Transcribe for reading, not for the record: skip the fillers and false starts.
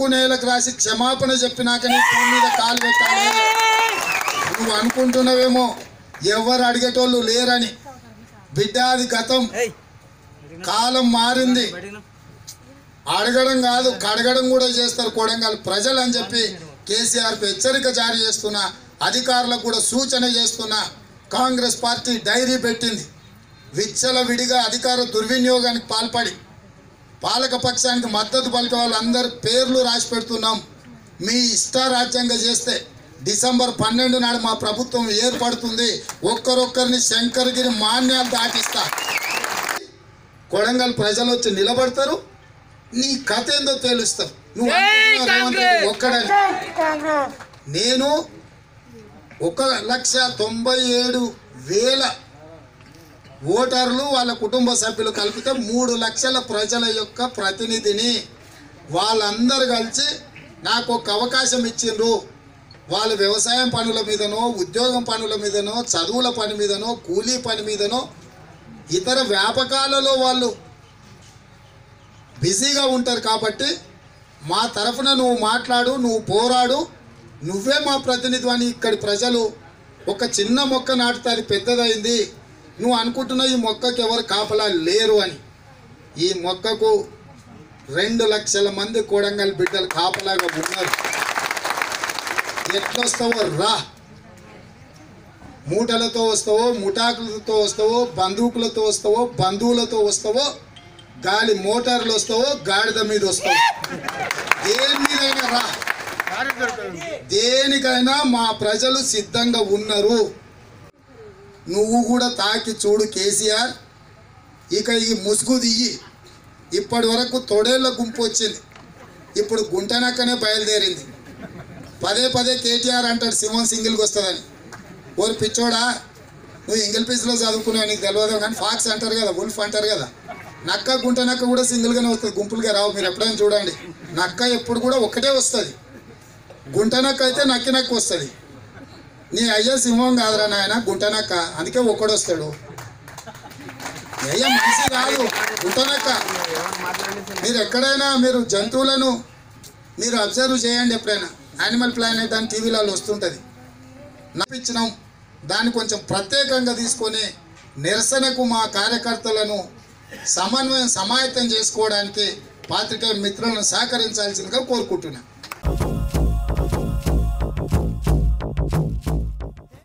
తప్పు నేలకు రాసి క్షమాపణ చెప్పినాక నీ ఫోన్ మీద కాల్ పెట్టాలి. నువ్వు అనుకుంటున్నావేమో ఎవరు అడిగేటోళ్ళు లేరని. బిడ్డ అది గతం, కాలం మారింది. అడగడం కాదు కడగడం కూడా చేస్తారు కొడంగల్ ప్రజలు అని చెప్పి కేసీఆర్ హెచ్చరిక జారీ చేస్తున్నా, అధికారులకు కూడా సూచన చేస్తున్నా. కాంగ్రెస్ పార్టీ డైరీ పెట్టింది, విచ్చలవిడిగా అధికార దుర్వినియోగానికి పాల్పడి పాలక పక్షానికి మద్దతు పలికే వాళ్ళందరి పేర్లు రాసి పెడుతున్నాం. మీ ఇష్టారాజ్యంగా చేస్తే డిసెంబర్ 12 నాడు మా ప్రభుత్వం ఏర్పడుతుంది, ఒక్కరొక్కరిని శంకరగిరి మాన్యాలు దాటిస్తా. కొడంగల్ ప్రజలు వచ్చి నిలబడతారు, నీ కథ ఏందో తెలుస్తారు. నువ్వు ఒక్కడని నేను 1,97,000 ఓటర్లు వాళ్ళ కుటుంబ సభ్యులు కలిపితే 3 లక్షల ప్రజల యొక్క ప్రతినిధిని. వాళ్ళందరూ కలిసి నాకు ఒక అవకాశం ఇచ్చిండ్రు. వాళ్ళు వ్యవసాయం పనుల మీదనో, ఉద్యోగం పనుల మీదనో, చదువుల పని మీదనో, కూలీ పని మీదనో, ఇతర వ్యాపకాలలో వాళ్ళు బిజీగా ఉంటారు. కాబట్టి మా తరఫున నువ్వు మాట్లాడు, నువ్వు పోరాడు, నువ్వే మా ప్రతినిధివని. ఇక్కడి ప్రజలు ఒక చిన్న మొక్క నాటితే అది పెద్దదైంది. నువ్వు అనుకుంటున్న ఈ మొక్కకు ఎవరు కాపలా లేరు అని. ఈ మొక్కకు 2 లక్షల మంది కోడంగల్ బిడ్డలు కాపలాగా ఉన్నారు. ఎట్లొస్తావో రా, మూటలతో వస్తావో, ముఠాకులతో వస్తావో, బందూకులతో వస్తావో, బంధువులతో వస్తావో, గాలి మోటార్లు వస్తావో, గాడిద మీద వస్తావో, దేని మీదైనా రా. దేనికైనా మా ప్రజలు సిద్ధంగా ఉన్నారు. నువ్వు కూడా తాకి చూడు కేసీఆర్, ఇక ఈ ముసుగు దియ్యి. ఇప్పటి వరకు తొడేళ్ల గుంపు వచ్చింది, ఇప్పుడు గుంటనక్కనే బయలుదేరింది. పదే కేటీఆర్ అంటాడు సింహం సింగిల్కి వస్తుందని. ఓరు పిచ్చోడా, నువ్వు ఇంగిల్ పీస్లో చదువుకున్నావు, నీకు తెలియదు. కానీ ఫాక్స్ అంటారు కదా, ఉల్ఫ్ అంటారు కదా, నక్క గుంటనక్క కూడా సింగిల్గానే వస్తుంది, గుంపులుగా రావు. మీరు ఎప్పుడైనా చూడండి, నక్క ఎప్పుడు కూడా ఒకటే వస్తుంది. గుంటనక్క అయితే నక్కి నక్కు వస్తుంది. నీ అయ్యా సింహం కాదురా నాయన, గుంటనక్క. అందుకే ఒక్కడొస్తాడు. అయ్యా మనిషి కాదు గుంటనక్క. మీరు ఎక్కడైనా మీరు జంతువులను మీరు అబ్జర్వ్ చేయండి. ఎప్పుడైనా యానిమల్ ప్లానెట్ అని టీవీలలో వస్తుంటుంది. నప్పించినాం, దాన్ని కొంచెం ప్రత్యేకంగా తీసుకొని నిరసనకు మా కార్యకర్తలను సమన్వయం సమాయత్తం చేసుకోవడానికి పాత్రికేయ మిత్రులను సహకరించాల్సిందిగా కోరుకుంటున్నాను.